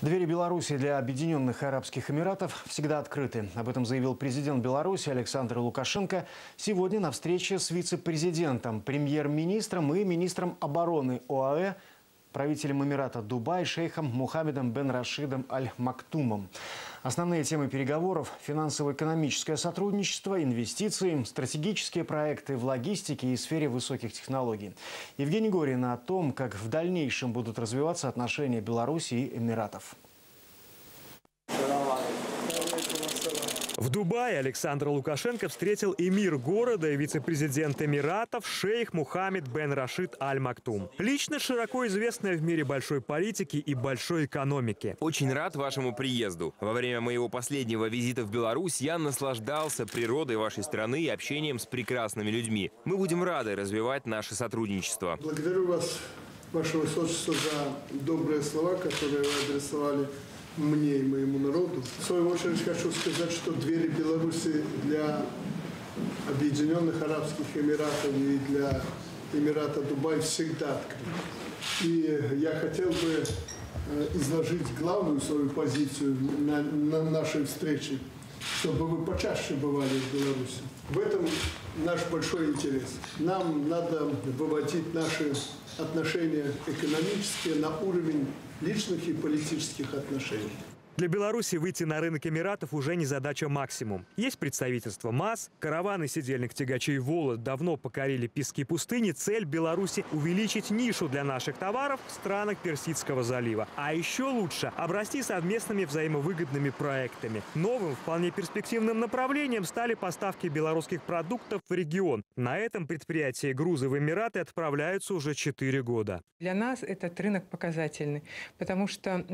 Двери Беларуси для Объединенных Арабских Эмиратов всегда открыты. Об этом заявил президент Беларуси Александр Лукашенко сегодня на встрече с вице-президентом, премьер-министром и министром обороны ОАЭ, правителем Эмирата Дубай, шейхом Мухаммедом бен Рашидом Аль-Мактумом. Основные темы переговоров – финансово-экономическое сотрудничество, инвестиции, стратегические проекты в логистике и сфере высоких технологий. Евгений Горин о том, как в дальнейшем будут развиваться отношения Беларуси и Эмиратов. В Дубае Александр Лукашенко встретил эмир города и вице-президент Эмиратов шейх Мухаммед бен Рашид Аль-Мактум. Личность, широко известная в мире большой политики и большой экономики. Очень рад вашему приезду. Во время моего последнего визита в Беларусь я наслаждался природой вашей страны и общением с прекрасными людьми. Мы будем рады развивать наше сотрудничество. Благодарю вас, ваше высочество, за добрые слова, которые вы адресовали мне и моему народу. В свою очередь хочу сказать, что двери Беларуси для Объединенных Арабских Эмиратов и для Эмирата Дубай всегда открыты. И я хотел бы изложить главную свою позицию на нашей встрече, чтобы вы почаще бывали в Беларуси. В этом наш большой интерес. Нам надо выводить наши отношения экономические на уровень личных и политических отношений. Для Беларуси выйти на рынок Эмиратов уже не задача максимум. Есть представительство МАЗ, караваны сидельных тягачей «Волод» давно покорили пески пустыни. Цель Беларуси – увеличить нишу для наших товаров в странах Персидского залива. А еще лучше – обрасти совместными взаимовыгодными проектами. Новым, вполне перспективным направлением стали поставки белорусских продуктов в регион. На этом предприятии грузы в Эмираты отправляются уже 4 года. Для нас этот рынок показательный, потому что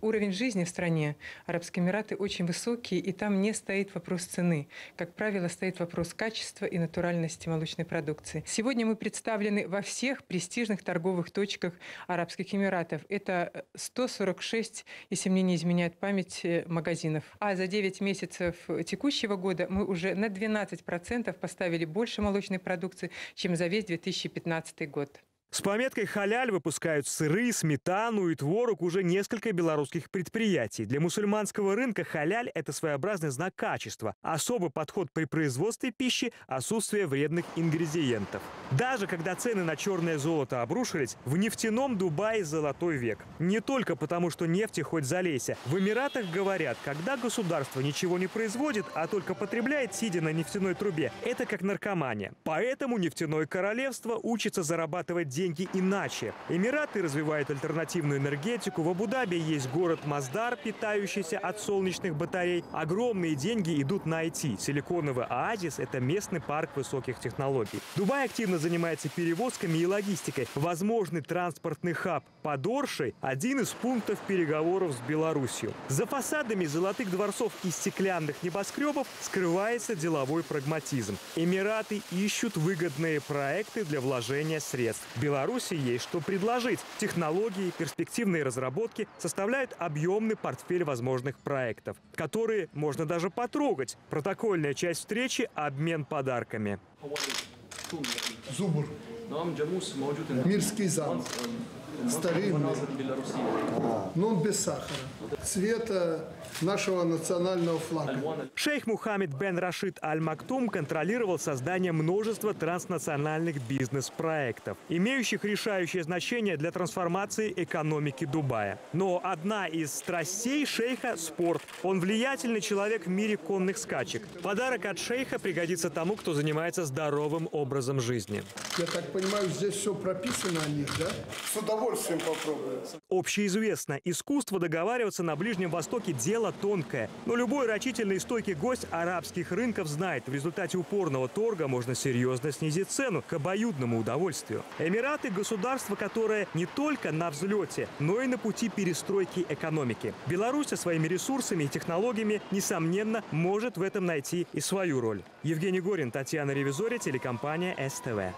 уровень жизни в стране Арабские Эмираты очень высокие, и там не стоит вопрос цены. Как правило, стоит вопрос качества и натуральности молочной продукции. Сегодня мы представлены во всех престижных торговых точках Арабских Эмиратов. Это 146, если мне не изменяет память, магазинов. А за 9 месяцев текущего года мы уже на 12% поставили больше молочной продукции, чем за весь 2015 год. С пометкой «Халяль» выпускают сыры, сметану и творог уже несколько белорусских предприятий. Для мусульманского рынка «Халяль» — это своеобразный знак качества. Особый подход при производстве пищи — отсутствие вредных ингредиентов. Даже когда цены на черное золото обрушились, в нефтяном Дубае золотой век. Не только потому, что нефти хоть залейся. В Эмиратах говорят, когда государство ничего не производит, а только потребляет, сидя на нефтяной трубе, это как наркомания. Поэтому нефтяное королевство учится зарабатывать деньги иначе. Эмираты развивают альтернативную энергетику. В Абу-Даби есть город Маздар, питающийся от солнечных батарей. Огромные деньги идут на IT. Силиконовый Аадис – это местный парк высоких технологий. Дубай активно занимается перевозками и логистикой. Возможный транспортный хаб под Оршей – один из пунктов переговоров с Беларусью. За фасадами золотых дворцов и стеклянных небоскребов скрывается деловой прагматизм. Эмираты ищут выгодные проекты для вложения средств. Беларуси есть что предложить. Технологии, перспективные разработки составляют объемный портфель возможных проектов, которые можно даже потрогать. Протокольная часть встречи – обмен подарками. Зубр. Мирский замок. Старинный. Но он без сахара. Цвета нашего национального флага. Шейх Мухаммед бен Рашид Аль-Мактум контролировал создание множества транснациональных бизнес-проектов, имеющих решающее значение для трансформации экономики Дубая. Но одна из страстей шейха – спорт. Он влиятельный человек в мире конных скачек. Подарок от шейха пригодится тому, кто занимается здоровым образом жизни. Я так понимаю, здесь все прописано о них, да? С удовольствием попробую. Общеизвестно, искусство договариваться на Ближнем Востоке – дело тонкое. Но любой рачительный и стойкий гость арабских рынков знает, в результате упорного торга можно серьезно снизить цену к обоюдному удовольствию. Эмираты – государство, которое не только на взлете, но и на пути перестройки экономики. Беларусь со своими ресурсами и технологиями, несомненно, может в этом найти и свою роль. Евгений Горин, Татьяна Ревизория, телекомпания СТВ.